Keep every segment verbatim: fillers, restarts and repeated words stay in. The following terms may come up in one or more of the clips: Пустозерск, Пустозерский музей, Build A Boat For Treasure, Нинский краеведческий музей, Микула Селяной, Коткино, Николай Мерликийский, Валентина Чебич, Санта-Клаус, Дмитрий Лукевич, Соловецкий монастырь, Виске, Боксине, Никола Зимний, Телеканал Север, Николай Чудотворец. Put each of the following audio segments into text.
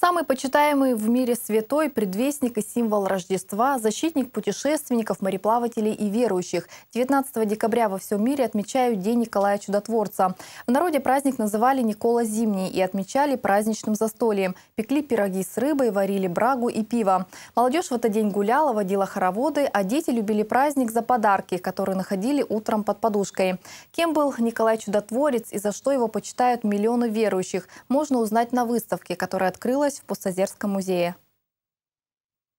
Самый почитаемый в мире святой, предвестник и символ Рождества, защитник путешественников, мореплавателей и верующих. девятнадцатого декабря во всем мире отмечают День Николая Чудотворца. В народе праздник называли Никола Зимний и отмечали праздничным застольем. Пекли пироги с рыбой, варили брагу и пиво. Молодежь в этот день гуляла, водила хороводы, а дети любили праздник за подарки, которые находили утром под подушкой. Кем был Николай Чудотворец и за что его почитают миллионы верующих, можно узнать на выставке, которая открылась в Пустозерском музее.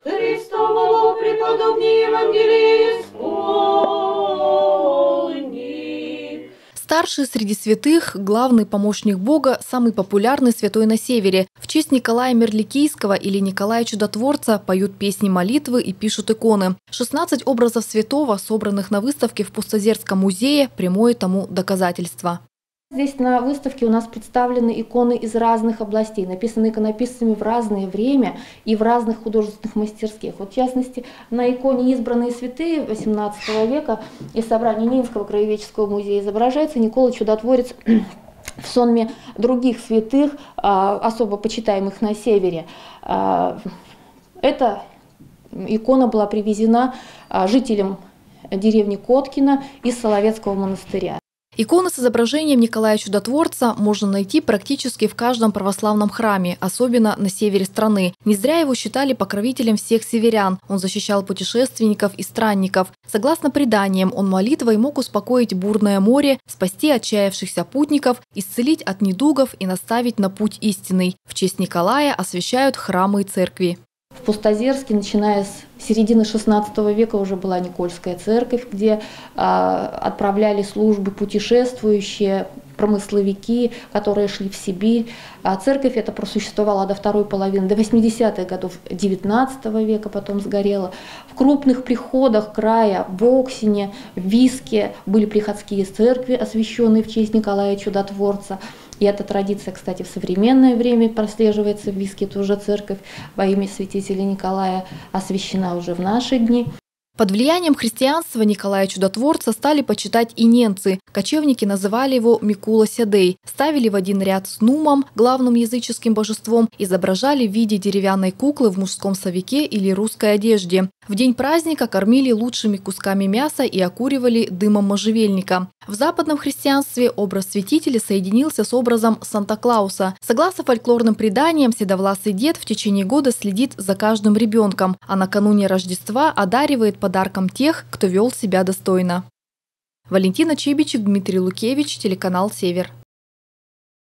Христову преподобный евангелист, исполни. Старший среди святых, главный помощник Бога, самый популярный святой на севере. В честь Николая Мерликийского или Николая Чудотворца поют песни молитвы и пишут иконы. шестнадцать образов святого, собранных на выставке в Пустозерском музее, прямое тому доказательство. Здесь на выставке у нас представлены иконы из разных областей, написаны иконописцами в разное время и в разных художественных мастерских. Вот в частности, на иконе «Избранные святые» восемнадцатого века из собрания Нинского краеведческого музея изображается Никола Чудотворец в сонме других святых, особо почитаемых на севере. Эта икона была привезена жителям деревни Коткино из Соловецкого монастыря. Иконы с изображением Николая Чудотворца можно найти практически в каждом православном храме, особенно на севере страны. Не зря его считали покровителем всех северян. Он защищал путешественников и странников. Согласно преданиям, он молитвой мог успокоить бурное море, спасти отчаявшихся путников, исцелить от недугов и наставить на путь истинный. В честь Николая освящают храмы и церкви. В Пустозерске, начиная с середины шестнадцатого века, уже была Никольская церковь, где э, отправляли службы путешествующие, промысловики, которые шли в Сибирь. А церковь эта просуществовала до второй половины, до восьмидесятых годов девятнадцатого века, потом сгорела. В крупных приходах края, в Боксине, в Виске были приходские церкви, освященные в честь Николая Чудотворца. И эта традиция, кстати, в современное время прослеживается в Виске, это уже церковь во имя святителя Николая освящена уже в наши дни. Под влиянием христианства Николая Чудотворца стали почитать и ненцы. Кочевники называли его Микула Седей, ставили в один ряд с Нумом, главным языческим божеством, изображали в виде деревянной куклы в мужском совике или русской одежде. В день праздника кормили лучшими кусками мяса и окуривали дымом можжевельника. В западном христианстве образ святителя соединился с образом Санта-Клауса. Согласно фольклорным преданиям, седовласый дед в течение года следит за каждым ребенком, а накануне Рождества одаривает подарком тех, кто вел себя достойно. Валентина Чебич, Дмитрий Лукевич, телеканал Север.